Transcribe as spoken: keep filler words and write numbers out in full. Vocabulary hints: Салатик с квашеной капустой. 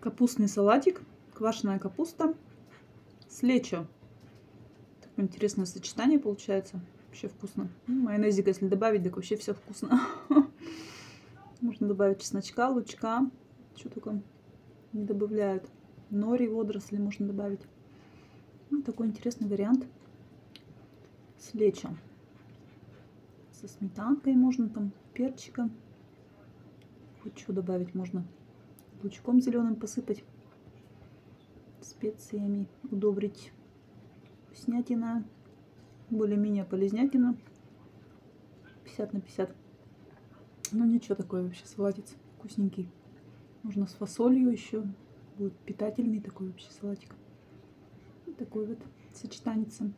Капустный салатик, квашеная капуста с лечо. Такое интересное сочетание получается. Вообще вкусно. Майонезик, если добавить, так вообще все вкусно. Можно добавить чесночка, лучка. Что только не добавляют. Нори, водоросли можно добавить. Вот такой интересный вариант с лечо. Со сметанкой можно, там перчиком. Хоть что добавить можно. Лучком зеленым посыпать, специями удобрить. Вкуснятина, более-менее полезнятина, пятьдесят на пятьдесят. Ну ничего, такое вообще салатец вкусненький. Можно с фасолью еще, будет питательный такой вообще салатик. Вот такой вот сочетаница.